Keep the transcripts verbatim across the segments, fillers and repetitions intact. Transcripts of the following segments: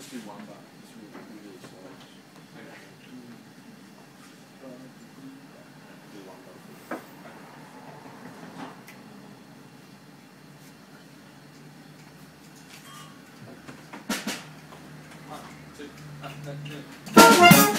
mostly wombat. It's really, really large. Okay. The wombat. One, two, one, two. Bye.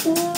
Oh,